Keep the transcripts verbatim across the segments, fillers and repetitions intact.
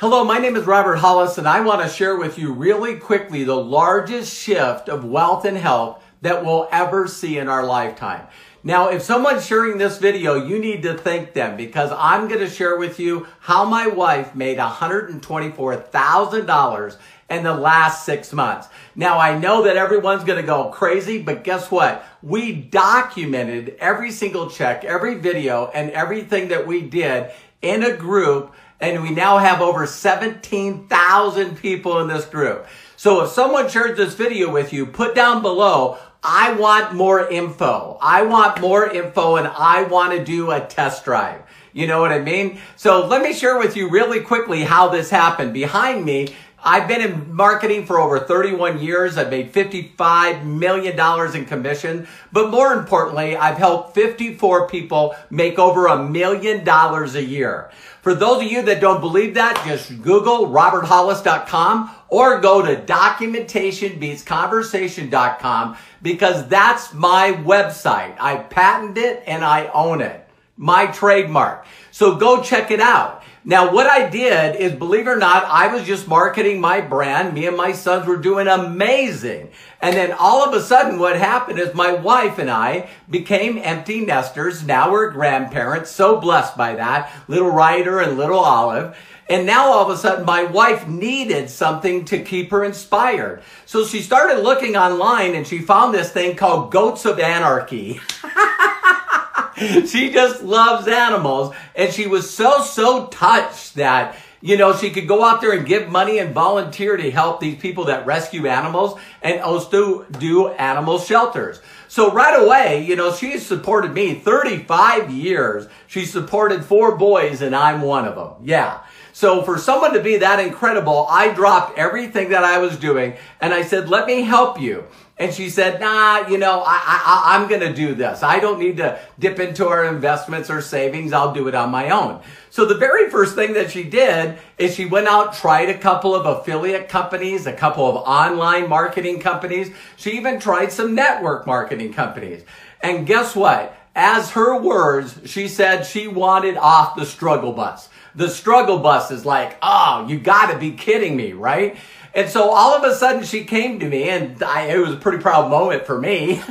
Hello, my name is Robert Hollis, and I want to share with you really quickly the largest shift of wealth and health that we'll ever see in our lifetime. Now, if someone's sharing this video, you need to thank them because I'm going to share with you how my wife made one hundred twenty-four thousand dollars in the last six months. Now, I know that everyone's going to go crazy, but guess what? We documented every single check, every video, and everything that we did in a group. And we now have over seventeen thousand people in this group. So if someone shares this video with you, put down below, I want more info. I want more info and I want to do a test drive. You know what I mean? So let me share with you really quickly how this happened. Behind me, I've been in marketing for over thirty-one years. I've made fifty-five million dollars in commission. But more importantly, I've helped fifty-four people make over a million dollars a year. For those of you that don't believe that, just Google Robert Hollis dot com or go to documentation beats conversation dot com because that's my website. I patented it and I own it. My trademark. So go check it out. Now, what I did is, believe it or not, I was just marketing my brand. Me and my sons were doing amazing. And then all of a sudden what happened is my wife and I became empty nesters. Now we're grandparents. So blessed by that. Little Ryder and little Olive. And now all of a sudden my wife needed something to keep her inspired. So she started looking online and she found this thing called Goats of Anarchy. She just loves animals, and she was so, so touched that, you know, she could go out there and give money and volunteer to help these people that rescue animals and also do animal shelters. So right away, you know, she supported me thirty-five years. She supported four boys, and I'm one of them. Yeah. So for someone to be that incredible, I dropped everything that I was doing, and I said, let me help you. And she said, nah, you know, I, I, I'm going to do this. I don't need to dip into our investments or savings. I'll do it on my own. So the very first thing that she did is she went out, tried a couple of affiliate companies, a couple of online marketing companies. She even tried some network marketing companies. And guess what? As her words, she said she wanted off the struggle bus. The struggle bus is like, oh, you got to be kidding me, right? And so all of a sudden she came to me, and I, it was a pretty proud moment for me.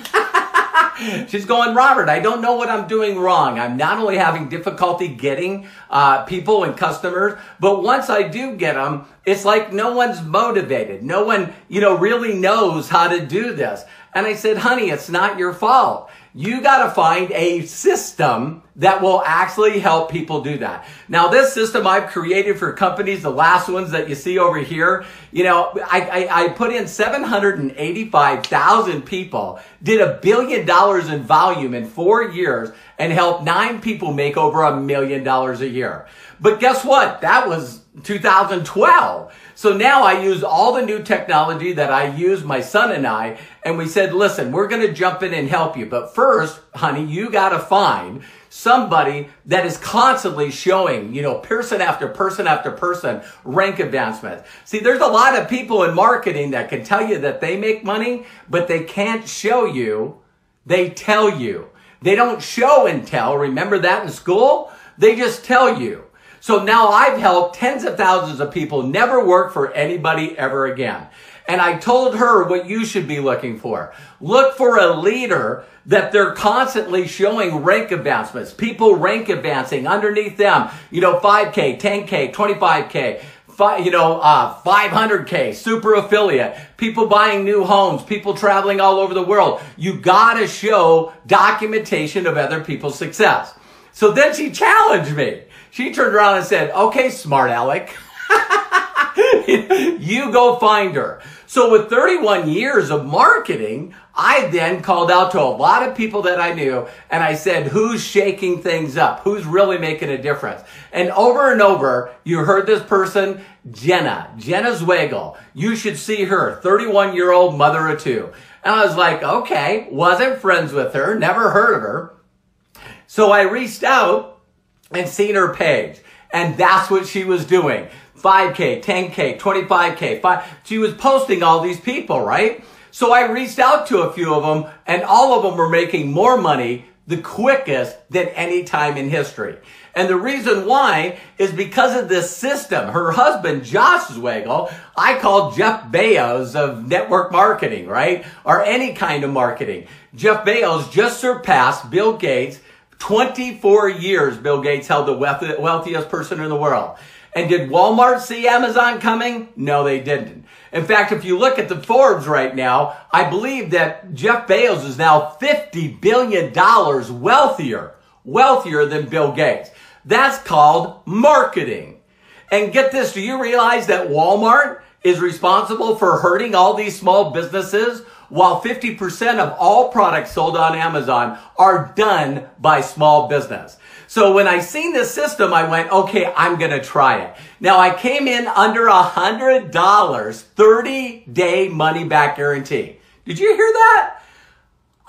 She's going, Robert, I don't know what I'm doing wrong. I'm not only having difficulty getting uh, people and customers, but once I do get them, it's like no one's motivated. No one, you know, really knows how to do this. And I said, honey, it's not your fault. You got to find a system that will actually help people do that. Now, this system I've created for companies, the last ones that you see over here, you know, I, I, I put in seven hundred eighty-five thousand people, did a billion dollars in volume in four years, and helped nine people make over a million dollars a year. But guess what? That was two thousand twelve. So now I use all the new technology that I use, my son and I, and we said, listen, we're going to jump in and help you. But first, honey, you got to find somebody that is constantly showing, you know, person after person after person rank advancements. See, there's a lot of people in marketing that can tell you that they make money, but they can't show you. They tell you. They don't show and tell. Remember that in school? They just tell you. So now I've helped tens of thousands of people never work for anybody ever again. And I told her what you should be looking for. Look for a leader that they're constantly showing rank advancements, people rank advancing underneath them, you know, five K, ten K, twenty-five K. You know, uh, five hundred K, super affiliate, people buying new homes, people traveling all over the world. You gotta show documentation of other people's success. So then she challenged me. She turned around and said, okay, smart Alec, you go find her. So with thirty-one years of marketing, I then called out to a lot of people that I knew, and I said, who's shaking things up? Who's really making a difference? And over and over, you heard this person, Jenna, Jenna Zweigel. You should see her, thirty-one-year-old mother of two. And I was like, okay, wasn't friends with her, never heard of her. So I reached out and seen her page, and that's what she was doing. five K, ten K, twenty-five K, five. She was posting all these people, right? So I reached out to a few of them, and all of them were making more money the quickest than any time in history. And the reason why is because of this system. Her husband, Josh Zweigel, I call Jeff Bezos of network marketing, right? Or any kind of marketing. Jeff Bezos just surpassed Bill Gates. twenty-four years Bill Gates held the wealthiest person in the world. And did Walmart see Amazon coming? No, they didn't. In fact, if you look at the Forbes right now, I believe that Jeff Bezos is now fifty billion dollars wealthier, wealthier than Bill Gates. That's called marketing. And get this, do you realize that Walmart is responsible for hurting all these small businesses, while fifty percent of all products sold on Amazon are done by small business? So when I seen this system, I went, okay, I'm going to try it. Now, I came in under one hundred dollars, thirty-day money-back guarantee. Did you hear that?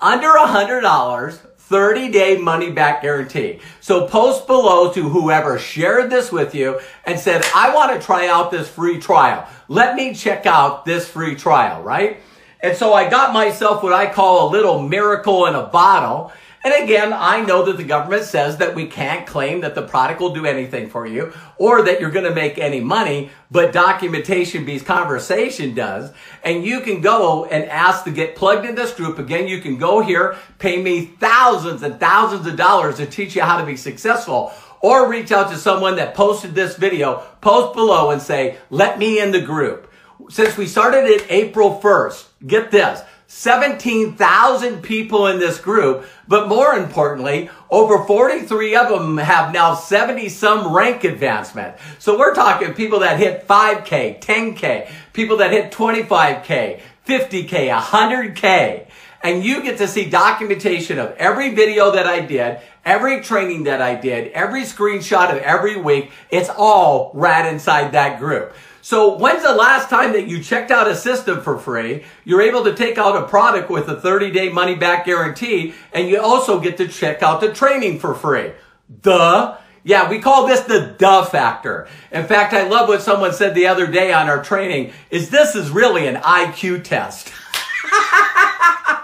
Under one hundred dollars, thirty-day money-back guarantee. So post below to whoever shared this with you and said, I want to try out this free trial. Let me check out this free trial, right? And so I got myself what I call a little miracle in a bottle. And again, I know that the government says that we can't claim that the product will do anything for you or that you're going to make any money, but Documentation Beats Conversation does. And you can go and ask to get plugged in this group. Again, you can go here, pay me thousands and thousands of dollars to teach you how to be successful, or reach out to someone that posted this video, post below and say, let me in the group. Since we started it April first, get this, seventeen thousand people in this group, but more importantly, over forty-three of them have now seventy some rank advancement. So we're talking people that hit five K, ten K, people that hit twenty-five K, fifty K, one hundred K. And you get to see documentation of every video that I did, every training that I did, every screenshot of every week. It's all right inside that group. So when's the last time that you checked out a system for free, you're able to take out a product with a thirty-day money-back guarantee, and you also get to check out the training for free? Duh. Yeah, we call this the duh factor. In fact, I love what someone said the other day on our training, is this is really an I Q test.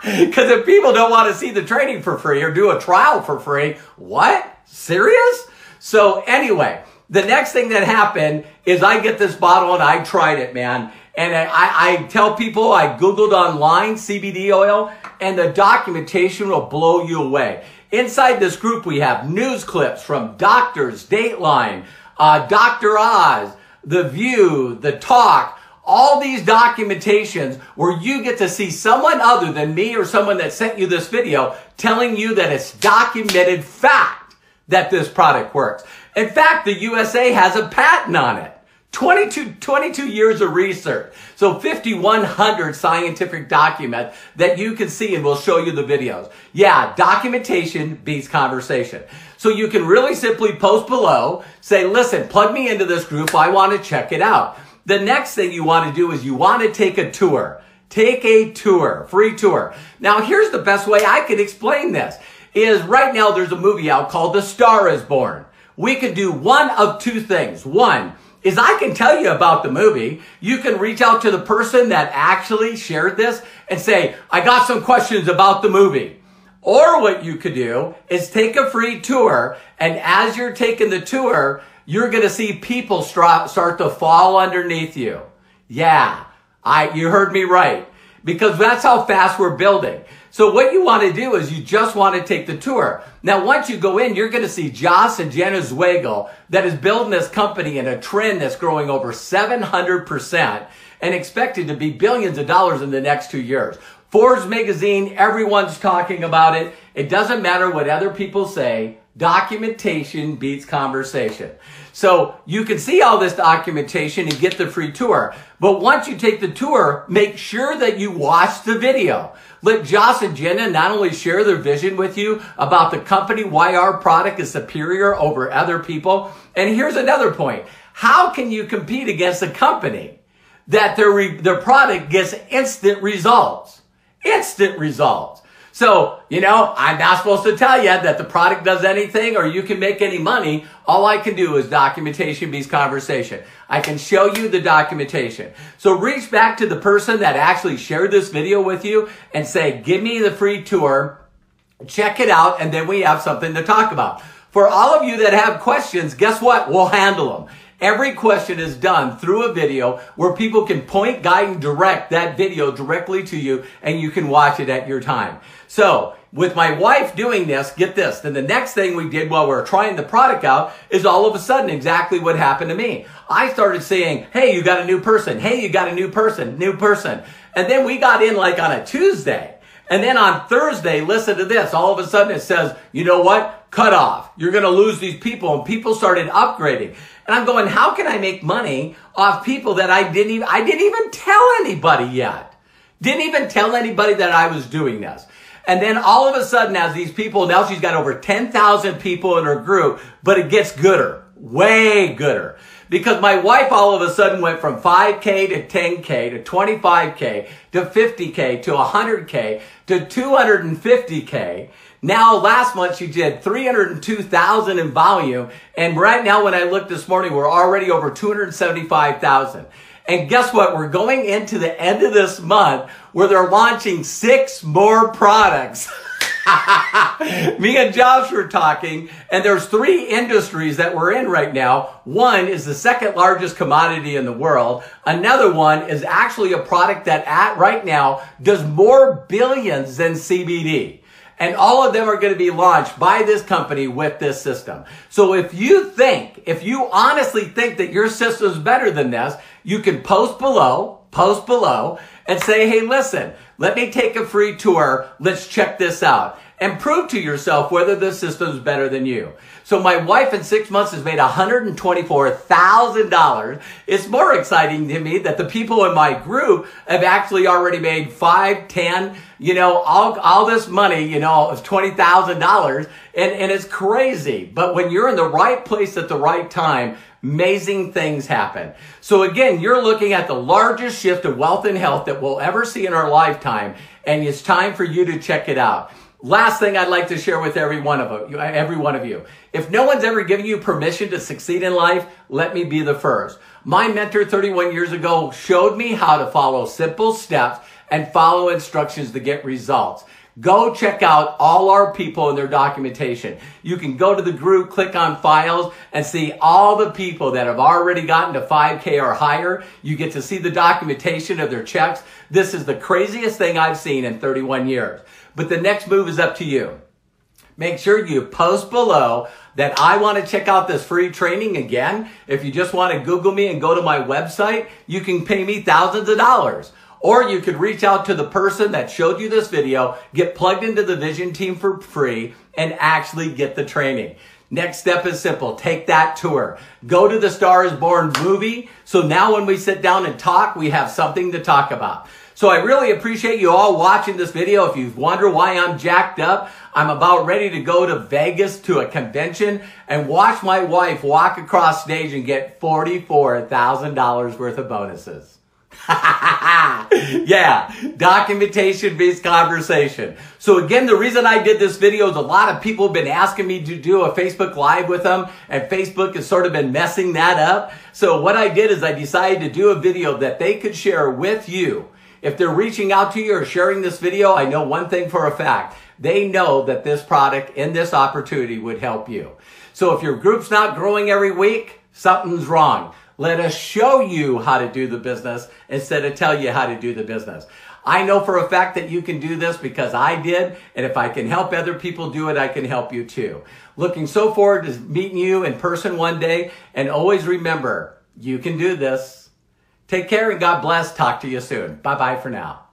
Because if people don't want to see the training for free or do a trial for free, what? Serious? So anyway, the next thing that happened is I get this bottle and I tried it, man. And I, I tell people, I Googled online C B D oil, and the documentation will blow you away. Inside this group, we have news clips from doctors, Dateline, uh, Doctor Oz, The View, The Talk, all these documentations where you get to see someone other than me or someone that sent you this video telling you that it's documented fact that this product works. In fact, the U S A has a patent on it. twenty-two, twenty-two years of research. So fifty-one hundred scientific documents that you can see, and we'll show you the videos. Yeah, documentation beats conversation. So you can really simply post below, say, listen, plug me into this group. I want to check it out. The next thing you want to do is you want to take a tour. Take a tour, free tour. Now, here's the best way I could explain this is right now there's a movie out called The Star is Born. We can do one of two things. One is I can tell you about the movie. You can reach out to the person that actually shared this and say, I got some questions about the movie. Or what you could do is take a free tour. And as you're taking the tour, you're going to see people start to fall underneath you. Yeah, I, you heard me right. Because that's how fast we're building. So what you want to do is you just want to take the tour. Now, once you go in, you're going to see Josh and Jenna Zweigel that is building this company in a trend that's growing over seven hundred percent and expected to be billions of dollars in the next two years. Forbes magazine, everyone's talking about it. It doesn't matter what other people say. Documentation beats conversation. So you can see all this documentation and get the free tour. But once you take the tour, make sure that you watch the video. Let Josh and Jenna not only share their vision with you about the company, why our product is superior over other people. And here's another point. How can you compete against a company that their, re their product gets instant results? Instant results. So, you know, I'm not supposed to tell you that the product does anything or you can make any money. All I can do is documentation beats conversation. I can show you the documentation. So reach back to the person that actually shared this video with you and say, give me the free tour. Check it out, and then we have something to talk about. For all of you that have questions, guess what? We'll handle them. Every question is done through a video where people can point, guide, and direct that video directly to you, and you can watch it at your time. So, with my wife doing this, get this, then the next thing we did while we were trying the product out is all of a sudden exactly what happened to me. I started saying, hey, you got a new person. Hey, you got a new person, new person. And then we got in like on a Tuesday. And then on Thursday, listen to this. All of a sudden it says, you know what? Cut off. You're going to lose these people. And people started upgrading. And I'm going, how can I make money off people that I didn't even, I didn't even tell anybody yet. Didn't even tell anybody that I was doing this. And then all of a sudden, as these people, now she's got over ten thousand people in her group, but it gets gooder, way gooder. Because my wife all of a sudden went from five K to ten K to twenty-five K to fifty K to one hundred K to two hundred fifty K. Now last month she did three hundred two thousand in volume. And right now when I looked this morning, we're already over two hundred seventy-five thousand. And guess what? We're going into the end of this month where they're launching six more products. Me and Josh were talking, and there's three industries that we're in right now. One is the second largest commodity in the world. Another one is actually a product that at right now does more billions than C B D. And all of them are going to be launched by this company with this system. So if you think, if you honestly think that your system is better than this, you can post below, post below, and say, hey, listen, let me take a free tour. Let's check this out and prove to yourself whether the system's better than you. So my wife in six months has made one hundred twenty-four thousand dollars. It's more exciting to me that the people in my group have actually already made five, ten, you know, all, all this money, you know, of twenty thousand dollars. And, and it's crazy. But when you're in the right place at the right time, amazing things happen. So again, you're looking at the largest shift of wealth and health that we'll ever see in our lifetime. And it's time for you to check it out. Last thing I'd like to share with every one of you, every one of you. If no one's ever given you permission to succeed in life, let me be the first. My mentor thirty-one years ago showed me how to follow simple steps and follow instructions to get results. Go check out all our people and their documentation. You can go to the group, click on files, and see all the people that have already gotten to five K or higher. You get to see the documentation of their checks. This is the craziest thing I've seen in thirty-one years. But the next move is up to you. Make sure you post below that I want to check out this free training again. If you just want to Google me and go to my website, you can pay me thousands of dollars. Or you could reach out to the person that showed you this video, get plugged into the Vision team for free, and actually get the training. Next step is simple. Take that tour. Go to the Star is Born movie. So now when we sit down and talk, we have something to talk about. So I really appreciate you all watching this video. If you wonder why I'm jacked up, I'm about ready to go to Vegas to a convention and watch my wife walk across stage and get forty-four thousand dollars worth of bonuses. Yeah, documentation beats conversation. So again, the reason I did this video is a lot of people have been asking me to do a Facebook Live with them, and Facebook has sort of been messing that up. So what I did is I decided to do a video that they could share with you. If they're reaching out to you or sharing this video, I know one thing for a fact. They know that this product and this opportunity would help you. So if your group's not growing every week, something's wrong. Let us show you how to do the business instead of tell you how to do the business. I know for a fact that you can do this because I did. And if I can help other people do it, I can help you too. Looking so forward to meeting you in person one day. And always remember, you can do this. Take care and God bless. Talk to you soon. Bye-bye for now.